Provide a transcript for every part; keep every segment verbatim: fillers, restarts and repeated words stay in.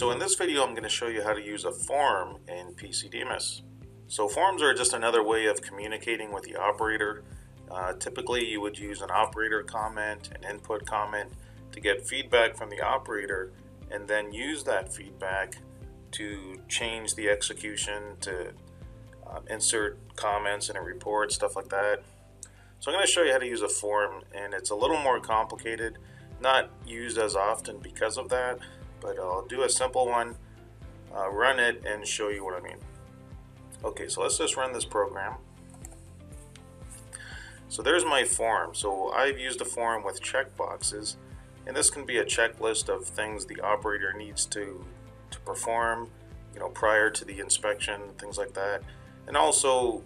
So in this video, I'm going to show you how to use a form in P C D M I S. So forms are just another way of communicating with the operator. Uh, typically, you would use an operator comment, an input comment, to get feedback from the operator, and then use that feedback to change the execution, to um, insert comments in a report, stuff like that. So I'm going to show you how to use a form, and it's a little more complicated, not used as often because of that, but I'll do a simple one, uh, run it, and show you what I mean. Okay, so let's just run this program. So there's my form. So I've used a form with checkboxes, and this can be a checklist of things the operator needs to, to perform, you know, prior to the inspection, things like that, and also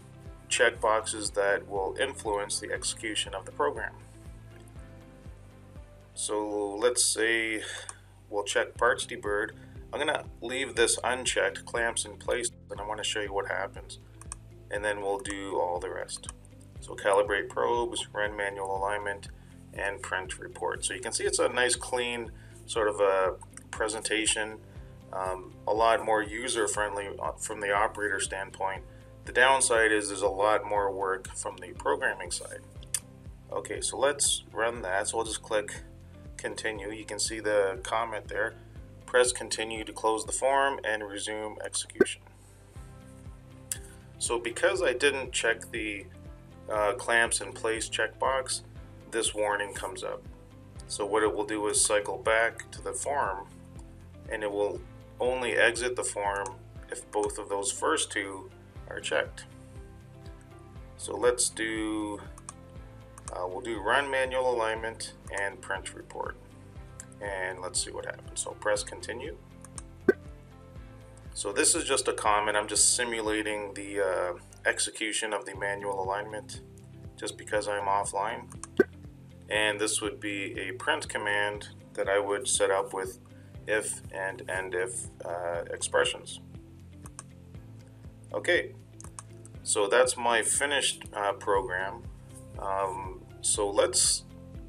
checkboxes that will influence the execution of the program. So let's say we'll check parts deburred. I'm going to leave this unchecked, clamps in place, and I want to show you what happens, and then we'll do all the rest. So calibrate probes, run manual alignment, and print report. So you can see it's a nice clean sort of a presentation, um, a lot more user-friendly from the operator standpoint. The downside is there's a lot more work from the programming side. Okay, so let's run that. So I'll just click continue. You can see the comment there. Press continue to close the form and resume execution. So because I didn't check the uh, clamps in place checkbox, this warning comes up. So what it will do is cycle back to the form, and it will only exit the form if both of those first two are checked. So let's do uh, we'll do run manual alignment and print report, and let's see what happens. So press continue. So this is just a comment. I'm just simulating the uh, execution of the manual alignment just because I'm offline. And this would be a print command that I would set up with if and end if uh, expressions. Okay, so that's my finished uh, program. Um, so let's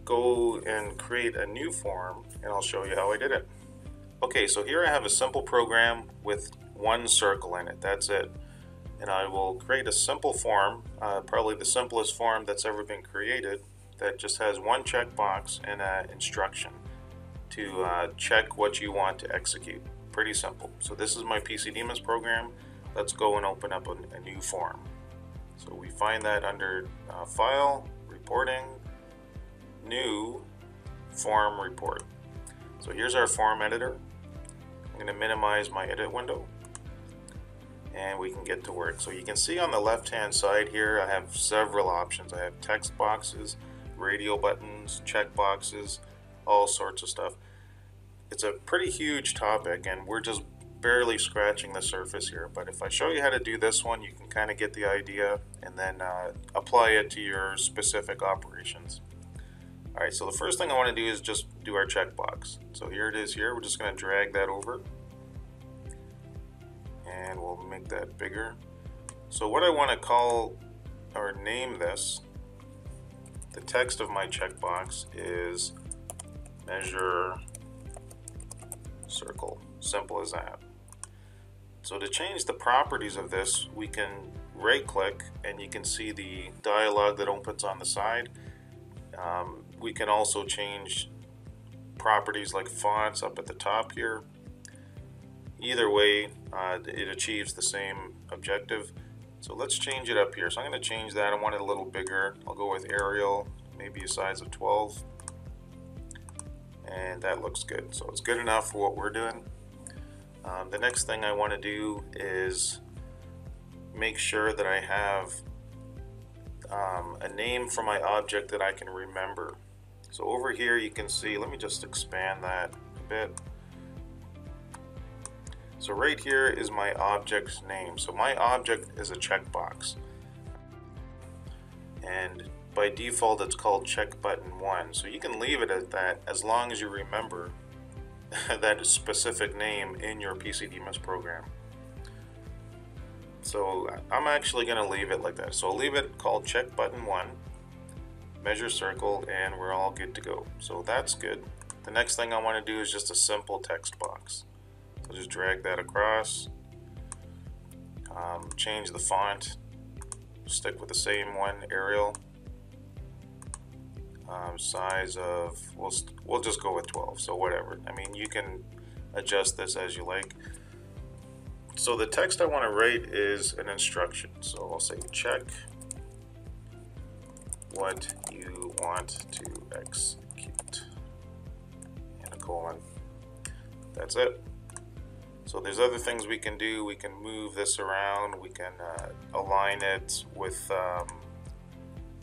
go and create a new form, and I'll show you how I did it. Okay, so here I have a simple program with one circle in it. That's it. And I will create a simple form, uh, probably the simplest form that's ever been created, that just has one checkbox and an instruction to uh, check what you want to execute. Pretty simple. So this is my P C D M I S program. Let's go and open up a, a new form. So we find that under uh, File, Reporting, New, Form Report. So here's our form editor. I'm going to minimize my edit window, and we can get to work. So you can see on the left-hand side here, I have several options. I have text boxes, radio buttons, checkboxes, all sorts of stuff. It's a pretty huge topic, and we're just barely scratching the surface here, but if I show you how to do this one, you can kind of get the idea and then uh, apply it to your specific operations. Alright, so the first thing I want to do is just do our checkbox. So here it is here. We're just going to drag that over, and we'll make that bigger. So what I want to call or name this, the text of my checkbox is measure circle. Simple as that. So to change the properties of this, we can right click, and you can see the dialog that opens on the side. Um, we can also change properties like fonts up at the top here. Either way, uh, it achieves the same objective. So let's change it up here. So I'm going to change that. I want it a little bigger. I'll go with Arial, maybe a size of twelve. And that looks good. So it's good enough for what we're doing. Um, the next thing I want to do is make sure that I have um, a name for my object that I can remember. So over here you can see, let me just expand that a bit. So right here is my object's name. So my object is a checkbox, and by default it's called check button one. So you can leave it at that as long as you remember that specific name in your P C D M I S program. So I'm actually going to leave it like that. So I'll leave it called check button one, measure circle, and we're all good to go. So that's good. The next thing I want to do is just a simple text box. I'll just drag that across. Um, change the font, stick with the same one, Arial. Um, size of, we'll, we'll just go with twelve, so whatever. I mean, you can adjust this as you like. So the text I want to write is an instruction. So I'll say check what you want to execute, and a colon. That's it. So there's other things we can do. We can move this around. We can uh, align it with um,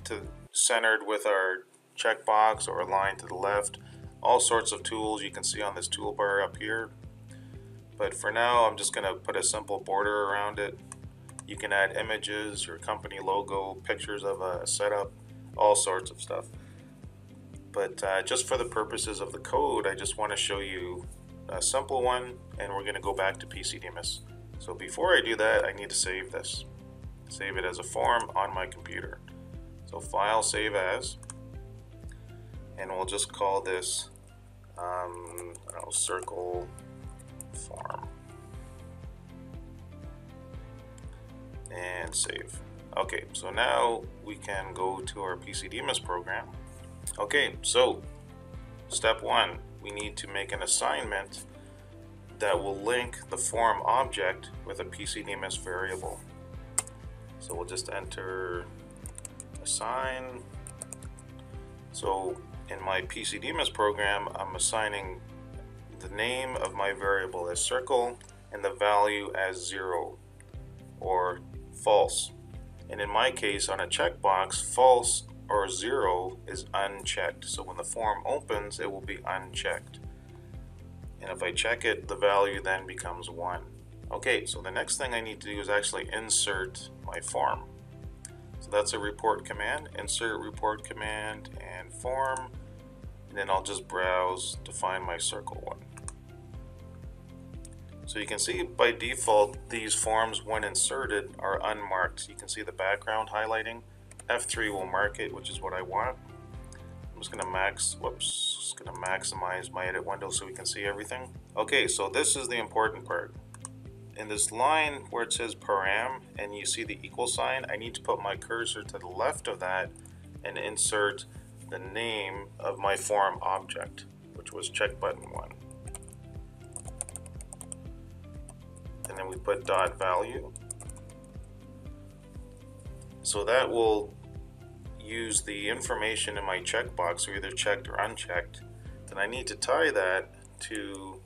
to centered with our checkbox, or align to the left. All sorts of tools you can see on this toolbar up here. But for now, I'm just going to put a simple border around it. You can add images, your company logo, pictures of a setup, all sorts of stuff. But uh, just for the purposes of the code, I just want to show you a simple one, and we're going to go back to P C D M I S. So before I do that, I need to save this. Save it as a form on my computer. So File, Save As, and we'll just call this um, I'll circle form and save. Okay, so now we can go to our P C D M I S program. Okay, so step one, we need to make an assignment that will link the form object with a P C D M I S variable. So we'll just enter assign. So in my P C D M I S program, I'm assigning the name of my variable as circle and the value as zero or false. And in my case, on a checkbox, false or zero is unchecked. So when the form opens, it will be unchecked. And if I check it, the value then becomes one. Okay, so the next thing I need to do is actually insert my form. So that's a report command, insert report command and form. And then I'll just browse to find my circle one. So you can see by default, these forms when inserted are unmarked. You can see the background highlighting. F three will mark it, which is what I want. I'm just gonna max, whoops, just gonna maximize my edit window so we can see everything. Okay, so this is the important part. In this line where it says param and you see the equal sign, I need to put my cursor to the left of that and insert the name of my form object, which was check button one. And then we put dot value. So that will use the information in my checkbox, or either checked or unchecked. Then I need to tie that to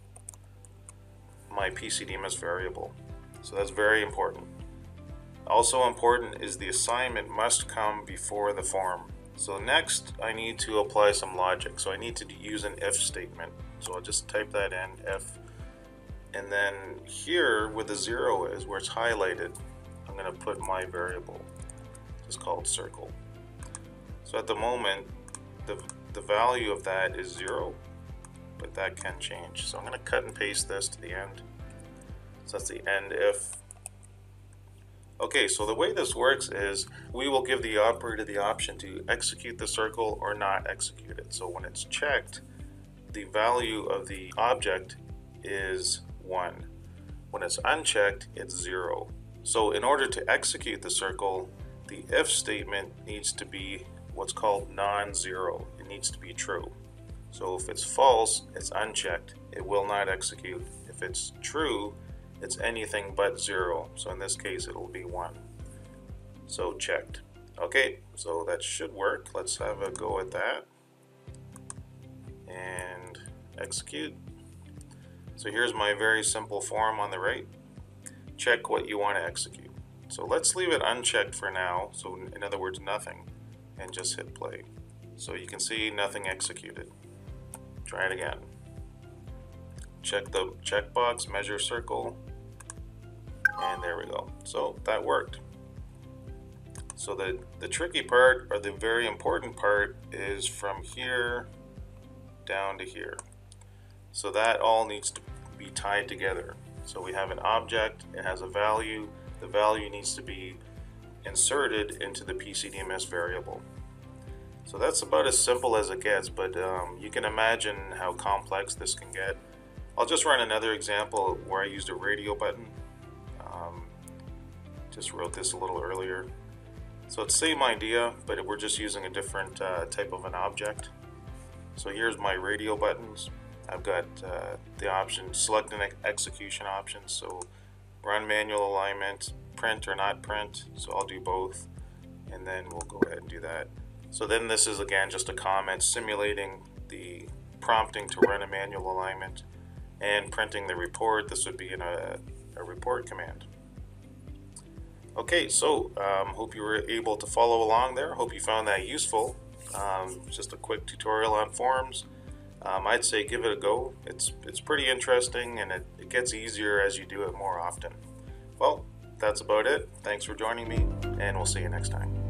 my P C D M I S variable. So that's very important. Also important is the assignment must come before the form. So next I need to apply some logic. So I need to use an if statement. So I'll just type that in, if. And then here where the zero is, where it's highlighted, I'm gonna put my variable. It's called circle. So at the moment, the, the value of that is zero, but that can change. So I'm gonna cut and paste this to the end. So that's the end if. Okay, so the way this works is we will give the operator the option to execute the circle or not execute it. So when it's checked, the value of the object is one. When it's unchecked, it's zero. So in order to execute the circle, the if statement needs to be what's called non-zero. It needs to be true. So if it's false, it's unchecked. It will not execute. If it's true, it's anything but zero. So in this case, it'll be one. So checked. Okay, so that should work. Let's have a go at that. And execute. So here's my very simple form on the right. Check what you want to execute. So let's leave it unchecked for now, so in other words nothing, and just hit play. So you can see nothing executed. Try it again. Check the checkbox, measure circle, and there we go. So that worked. So the, the tricky part, or the very important part, is from here down to here. So that all needs to be tied together. So we have an object, it has a value. The value needs to be inserted into the P C D M I S variable. So that's about as simple as it gets, but um, you can imagine how complex this can get. I'll just run another example where I used a radio button. Um, just wrote this a little earlier. So it's the same idea, but we're just using a different uh, type of an object. So here's my radio buttons. I've got uh, the option, select an execution option, so run manual alignment, print or not print, so I'll do both, and then we'll go ahead and do that. So then this is again just a comment simulating the prompting to run a manual alignment and printing the report. This would be in a, a report command. Okay, so um, hope you were able to follow along there. Hope you found that useful. Um, just a quick tutorial on forms. Um, I'd say give it a go. It's, it's pretty interesting, and it, it gets easier as you do it more often. Well, that's about it. Thanks for joining me, and we'll see you next time.